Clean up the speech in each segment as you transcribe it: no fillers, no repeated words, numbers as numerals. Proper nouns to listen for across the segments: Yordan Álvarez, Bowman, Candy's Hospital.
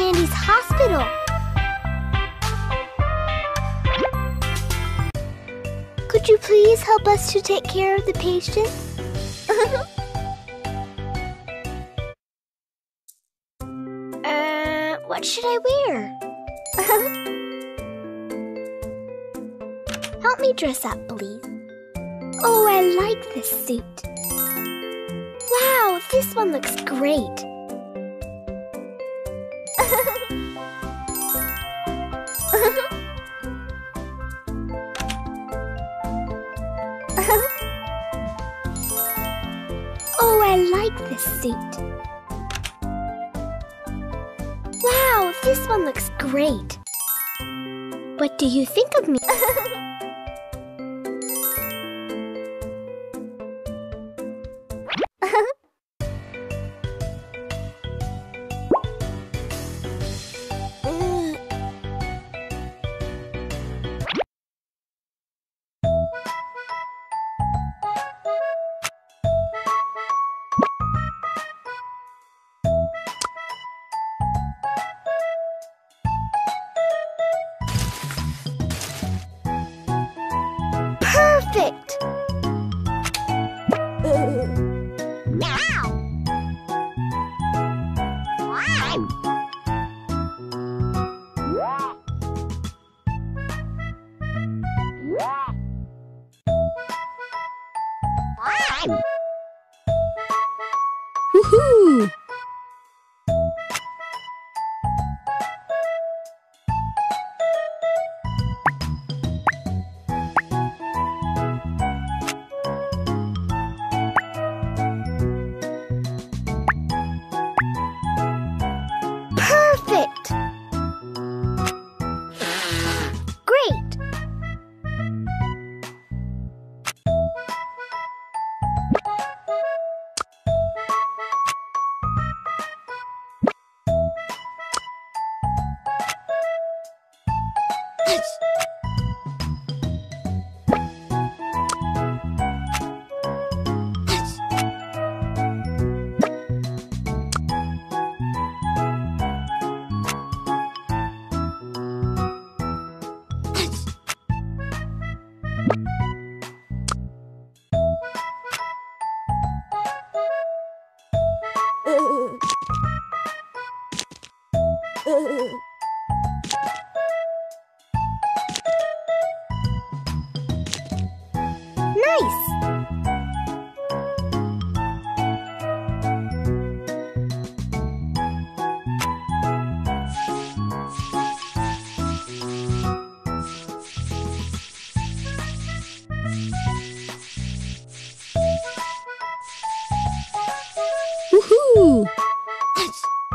Candy's Hospital. Could you please help us to take care of the patient? What should I wear? Help me dress up, please. Oh, I like this suit. Wow, this one looks great. Oh, I like this suit. Wow, this one looks great. What do you think of me? Perfect! Now! Woohoo!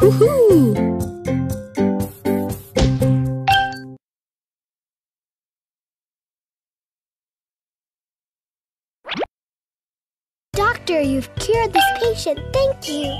Woohoo! Doctor, you've cured this patient. Thank you.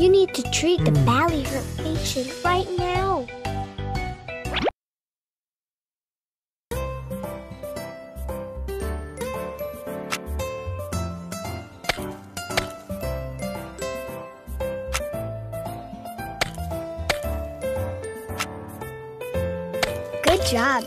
You need to treat the belly hurt patient right now. Good job.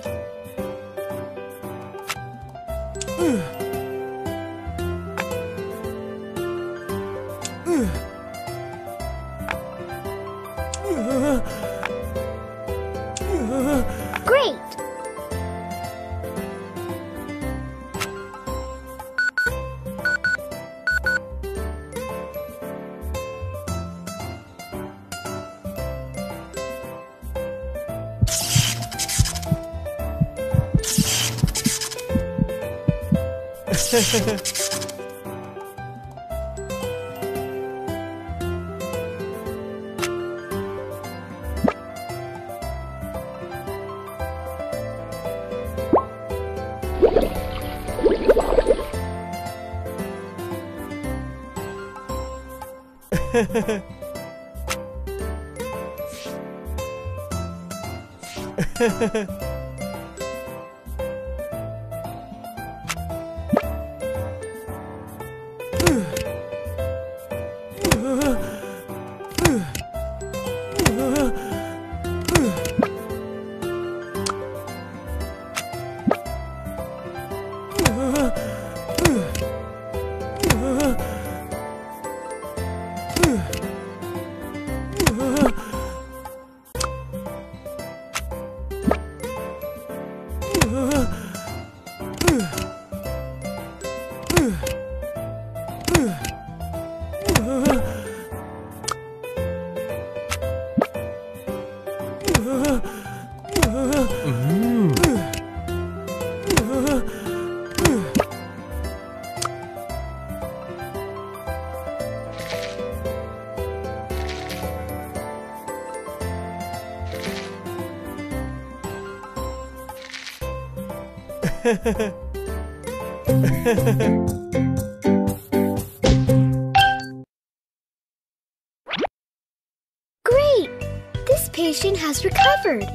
Great! Great! This patient has recovered.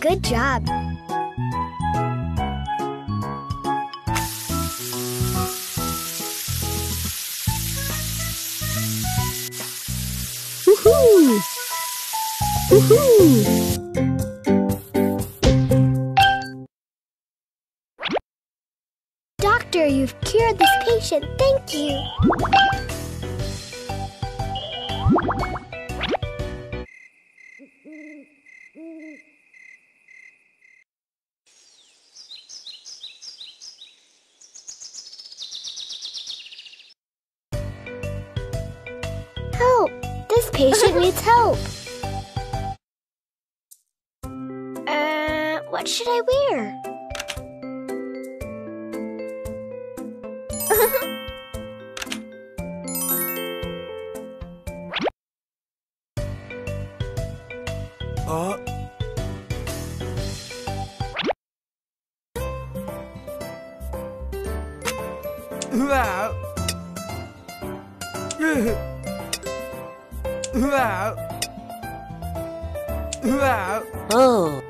Good job. Woohoo! Woohoo! Doctor, you've cured this patient. Thank you. Help! What should I wear? Oh.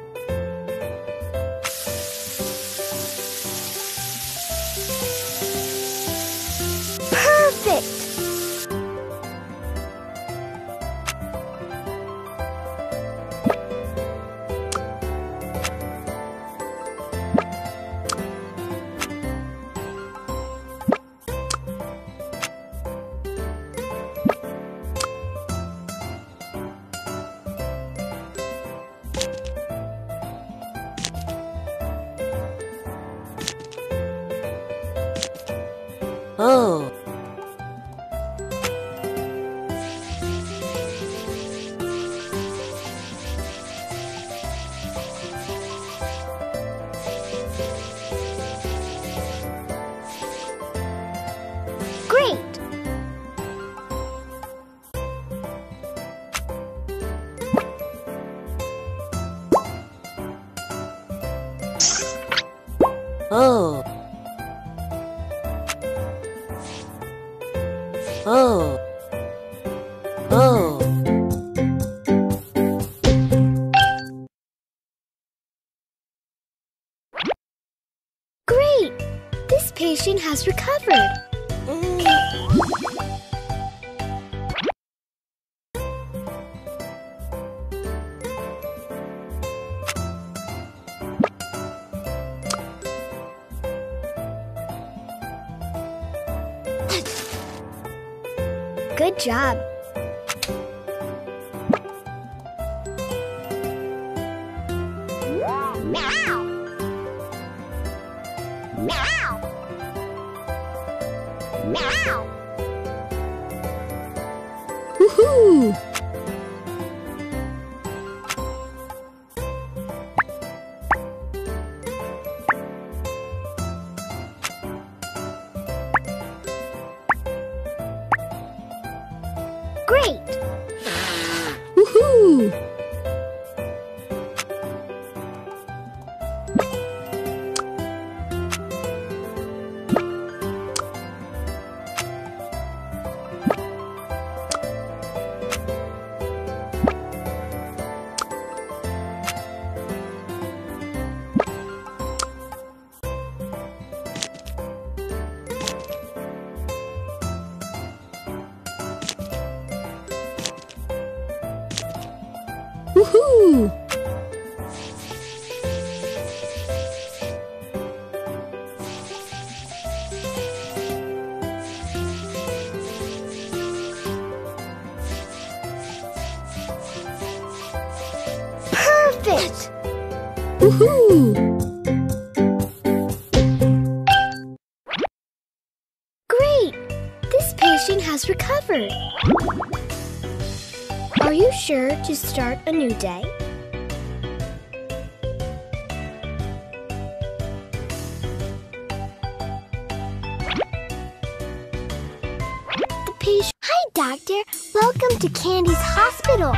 Oh. Oh. Oh. Oh. Great! This patient has recovered. Good job. Meow. Meow. Meow. Woohoo! Great! Woohoo! Woohoo! Perfect! Woohoo! Great! This patient has recovered. Are you sure to start a new day? Hi, Doctor. Welcome to Candy's Hospital.